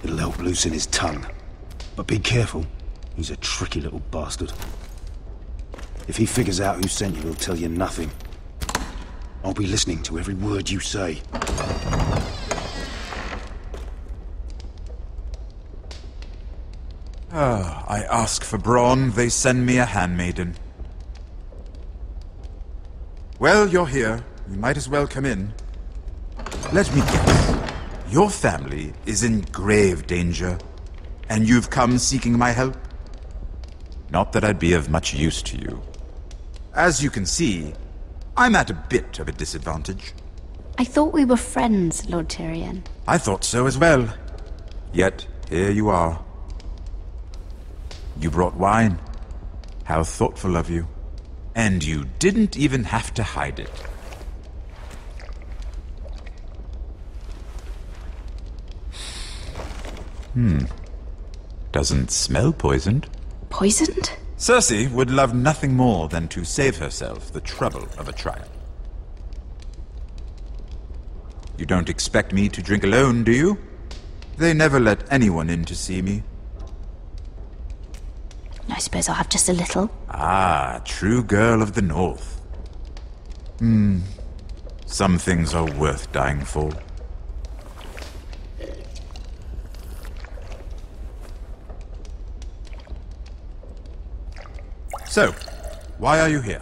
It'll help loosen his tongue. But be careful. He's a tricky little bastard. If he figures out who sent you, he'll tell you nothing. I'll be listening to every word you say. I ask for brawn, they send me a handmaiden. Well, you're here. You might as well come in. Let me guess. Your family is in grave danger, and you've come seeking my help? Not that I'd be of much use to you. As you can see, I'm at a bit of a disadvantage. I thought we were friends, Lord Tyrion. I thought so as well. Yet, here you are. You brought wine. How thoughtful of you. And you didn't even have to hide it. Doesn't smell poisoned. Poisoned? Cersei would love nothing more than to save herself the trouble of a trial. You don't expect me to drink alone, do you? They never let anyone in to see me. I suppose I'll have just a little. Ah, true girl of the North. Some things are worth dying for. So, why are you here?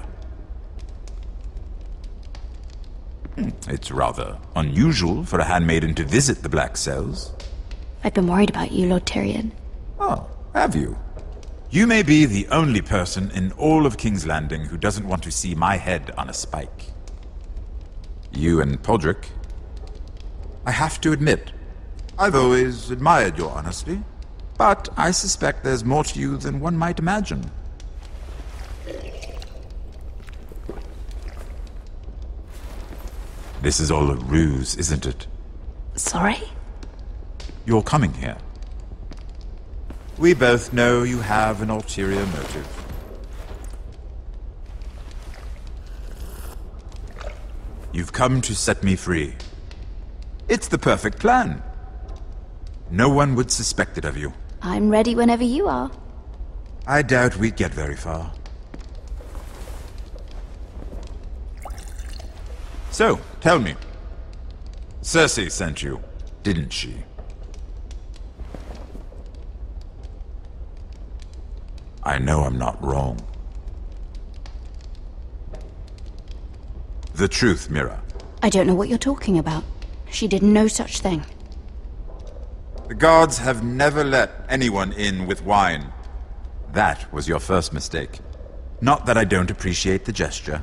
It's rather unusual for a handmaiden to visit the Black Cells. I've been worried about you, Lord Tyrion. Oh, have you? You may be the only person in all of King's Landing who doesn't want to see my head on a spike. You and Podrick. I have to admit, I've always admired your honesty, but I suspect there's more to you than one might imagine. This is all a ruse, isn't it? Sorry? You're coming here. We both know you have an ulterior motive. You've come to set me free. It's the perfect plan. No one would suspect it of you. I'm ready whenever you are. I doubt we'd get very far. So, tell me. Cersei sent you, didn't she? I know I'm not wrong. The truth, Mira. I don't know what you're talking about. She did no such thing. The guards have never let anyone in with wine. That was your first mistake. Not that I don't appreciate the gesture.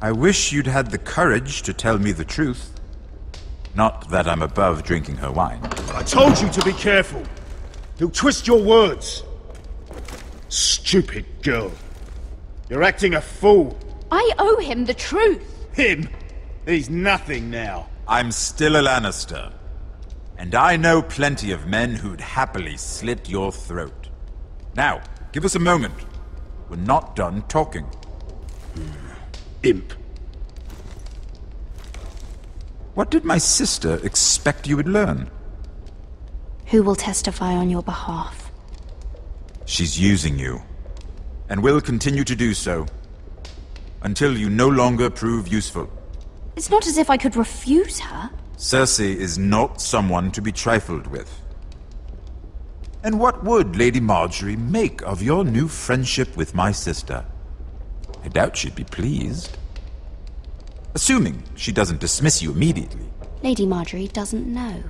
I wish you'd had the courage to tell me the truth. Not that I'm above drinking her wine. I told you to be careful. He'll twist your words. Stupid girl. You're acting a fool. I owe him the truth. Him? He's nothing now. I'm still a Lannister. And I know plenty of men who'd happily slit your throat. Now, give us a moment. We're not done talking. Imp. What did my sister expect you would learn? Who will testify on your behalf? She's using you, and will continue to do so, until you no longer prove useful. It's not as if I could refuse her. Cersei is not someone to be trifled with. And what would Lady Margaery make of your new friendship with my sister? I doubt she'd be pleased. Assuming she doesn't dismiss you immediately. Lady Margaery doesn't know.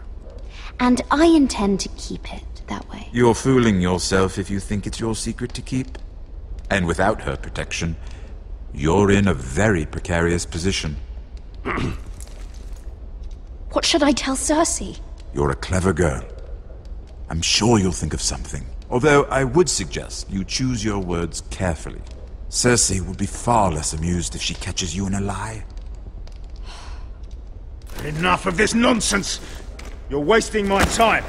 And I intend to keep it that way. You're fooling yourself if you think it's your secret to keep. And without her protection, you're in a very precarious position. What should I tell Cersei? You're a clever girl. I'm sure you'll think of something. Although I would suggest you choose your words carefully. Cersei will be far less amused if she catches you in a lie. Enough of this nonsense! You're wasting my time!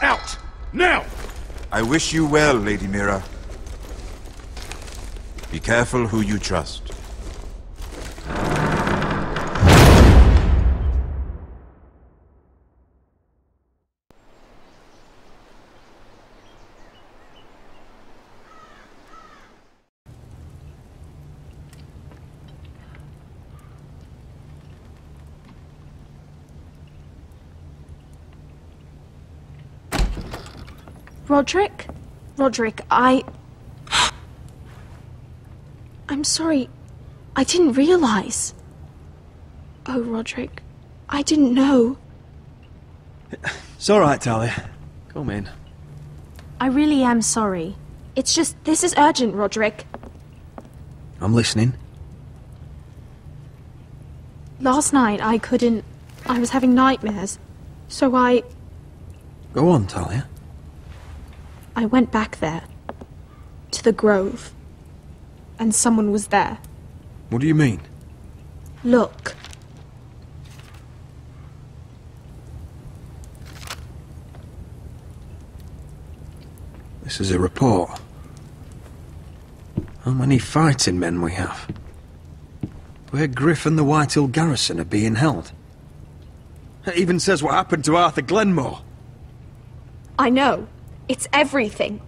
Out! Now! I wish you well, Lady Mira. Be careful who you trust. Rodrik? Rodrik, I'm sorry. I didn't realize. Oh, Rodrik. I didn't know. It's all right, Talia. Come in. I really am sorry. It's just, this is urgent, Rodrik. I'm listening. Last night, I was having nightmares. So Go on, Talia. I went back there, to the grove, and someone was there. What do you mean? Look. This is a report. How many fighting men we have? Where Gryff and the White Hill garrison are being held. It even says what happened to Arthur Glenmore. I know. It's everything.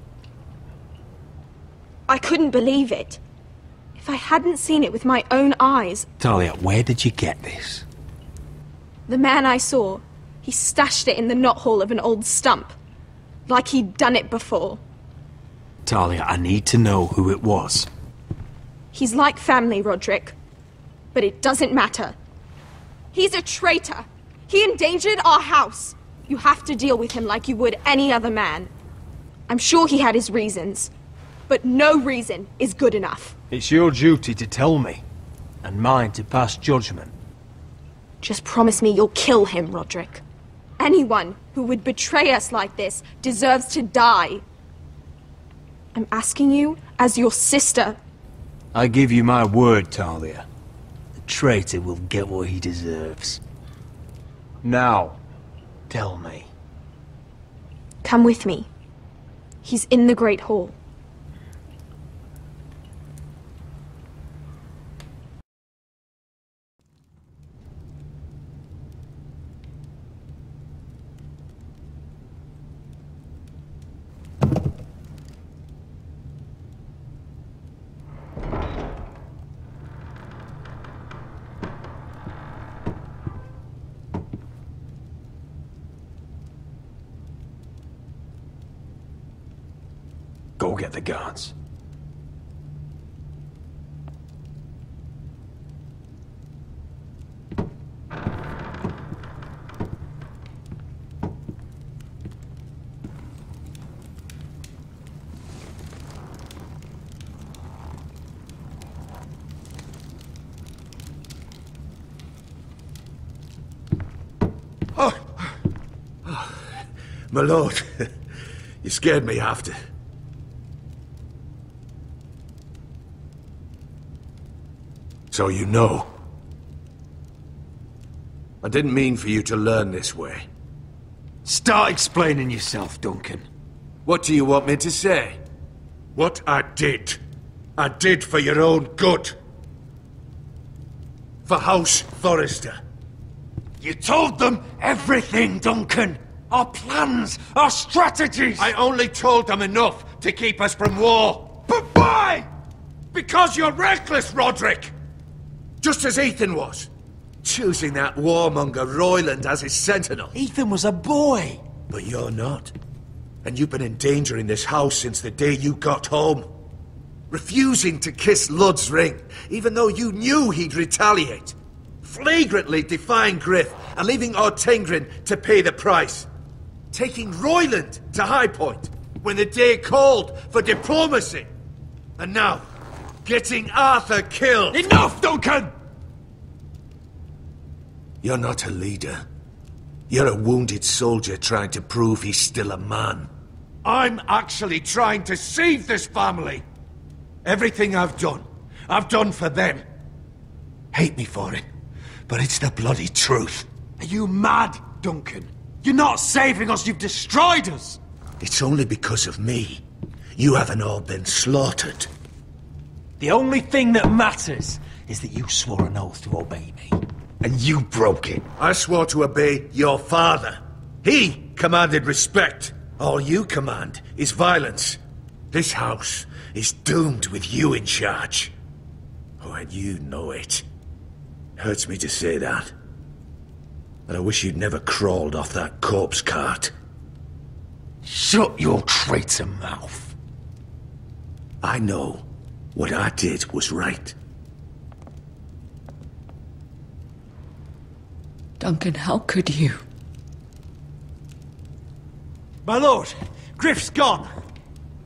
I couldn't believe it. If I hadn't seen it with my own eyes... Talia, where did you get this? The man I saw, he stashed it in the knothole of an old stump. Like he'd done it before. Talia, I need to know who it was. He's like family, Rodrik. But it doesn't matter. He's a traitor. He endangered our house. You have to deal with him like you would any other man. I'm sure he had his reasons. But no reason is good enough. It's your duty to tell me. And mine to pass judgment. Just promise me you'll kill him, Rodrik. Anyone who would betray us like this deserves to die. I'm asking you as your sister. I give you my word, Talia. The traitor will get what he deserves. Now, tell me. Come with me. He's in the Great Hall. Get the guards. Oh, my lord, you scared me after. So you know. I didn't mean for you to learn this way. Start explaining yourself, Duncan. What do you want me to say? What I did for your own good. For House Forrester. You told them everything, Duncan. Our plans, our strategies. I only told them enough to keep us from war. But why? Because you're reckless, Rodrik. Just as Ethan was, choosing that warmonger Royland as his sentinel. Ethan was a boy. But you're not. And you've been endangering this house since the day you got home. Refusing to kiss Ludd's ring, even though you knew he'd retaliate. Flagrantly defying Gryff and leaving Ortengrin to pay the price. Taking Royland to High Point when the day called for diplomacy. And now, getting Arthur killed. Enough, Duncan! You're not a leader. You're a wounded soldier trying to prove he's still a man. I'm actually trying to save this family. Everything I've done for them. Hate me for it, but it's the bloody truth. Are you mad, Duncan? You're not saving us, you've destroyed us! It's only because of me. You haven't all been slaughtered. The only thing that matters is that you swore an oath to obey me. And you broke it. I swore to obey your father. He commanded respect. All you command is violence. This house is doomed with you in charge. Oh, and you know it. Hurts me to say that. And I wish you'd never crawled off that corpse cart. Shut your traitor mouth. I know. What I did was right. Duncan, how could you? My lord, Gryff's gone.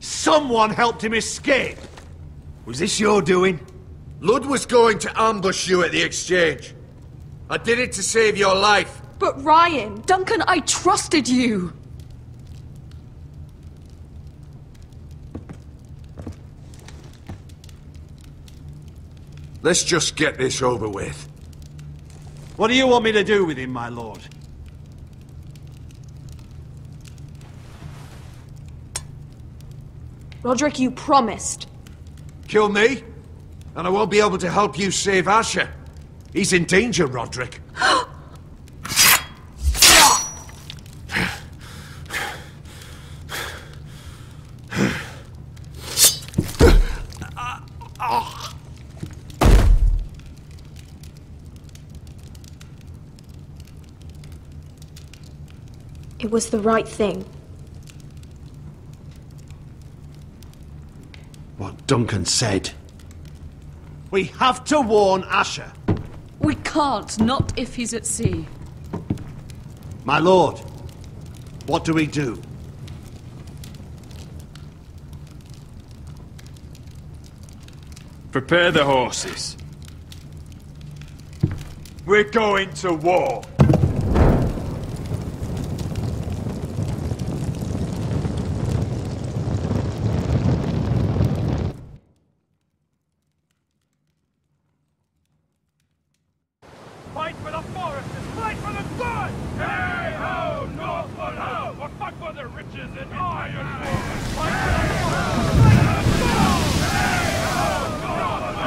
Someone helped him escape. Was this your doing? Ludd was going to ambush you at the exchange. I did it to save your life. But Ryon, Duncan, I trusted you. Let's just get this over with. What do you want me to do with him, my lord? Rodrik, you promised. Kill me, and I won't be able to help you save Asher. He's in danger, Rodrik. It was the right thing. What Duncan said. We have to warn Asher. We can't, not if he's at sea. My lord, what do we do? Prepare the horses. We're going to war.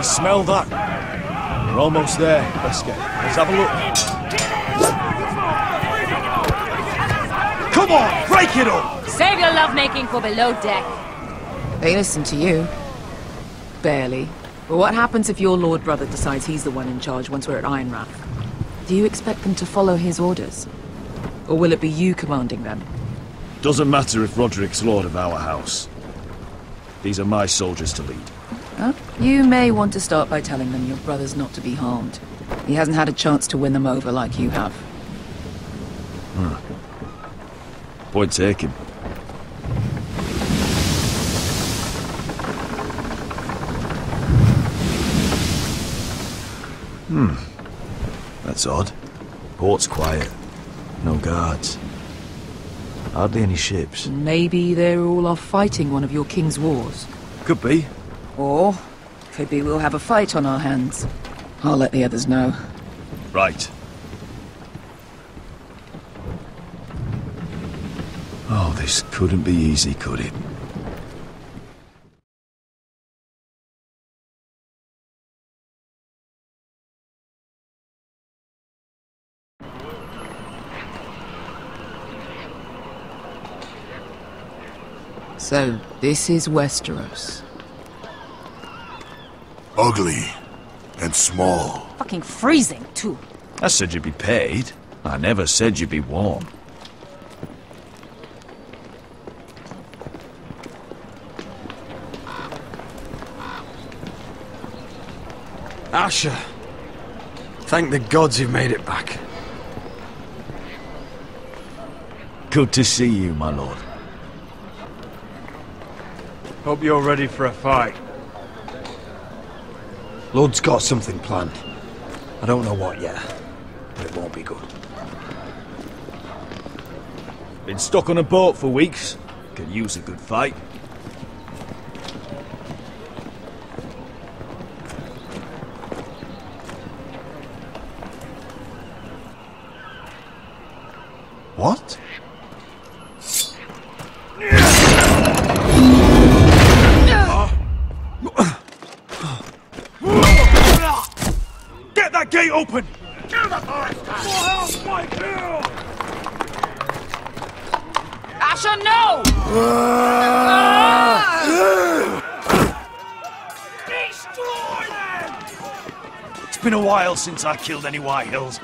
Smell that. We're almost there, Beska. Let's have a look. Come on, break it up! Save your lovemaking for below deck. They listen to you. Barely. But what happens if your lord brother decides he's the one in charge once we're at Ironrath? Do you expect them to follow his orders? Or will it be you commanding them? Doesn't matter if Rodrik's lord of our house. These are my soldiers to lead. Huh? You may want to start by telling them your brother's not to be harmed. He hasn't had a chance to win them over like you have. Hmm. Point taken. That's odd. Port's quiet. No guards. Hardly any ships. Maybe they're all off fighting one of your king's wars. Could be. Or, could be we'll have a fight on our hands. I'll let the others know. Right. Oh, this couldn't be easy, could it? So, this is Westeros. Ugly and small. Fucking freezing, too. I said you'd be paid. I never said you'd be warm. Asher, thank the gods you've made it back. Good to see you, my lord. Hope you're ready for a fight. Ludd's got something planned. I don't know what yet, but it won't be good. Been stuck on a boat for weeks. Can use a good fight. What? Open! Kill the forest! For help, my kill! Asher, no! Destroy them! It's been a while since I killed any White Hills.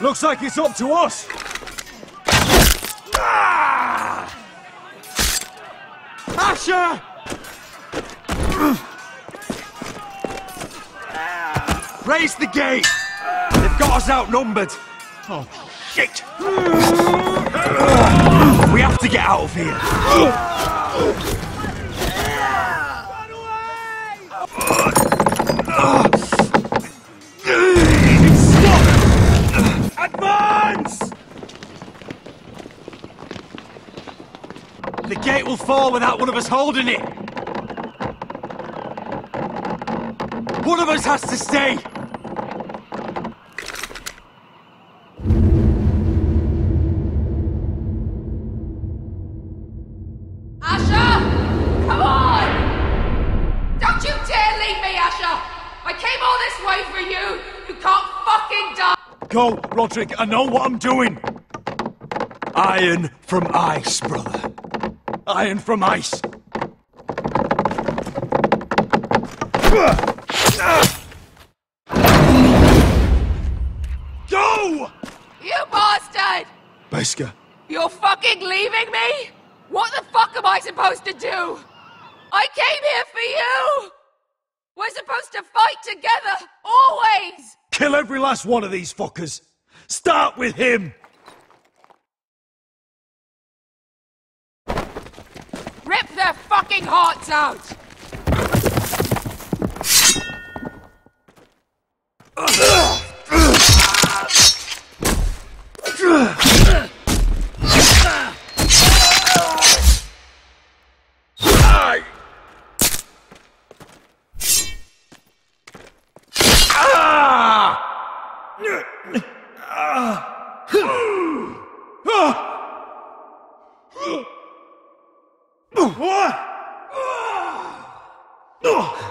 Looks like it's up to us! Asher! Raise the gate! They've got us outnumbered! Oh, shit! We have to get out of here! Stop! Advance! The gate will fall without one of us holding it! One of us has to stay! No, Rodrik, I know what I'm doing! Iron from ice, brother. Iron from ice. Go! You bastard! Beska. You're fucking leaving me? What the fuck am I supposed to do? I came here for you! We're supposed to fight together, always! Kill every last one of these fuckers! Start with him! Rip their fucking hearts out! Oh!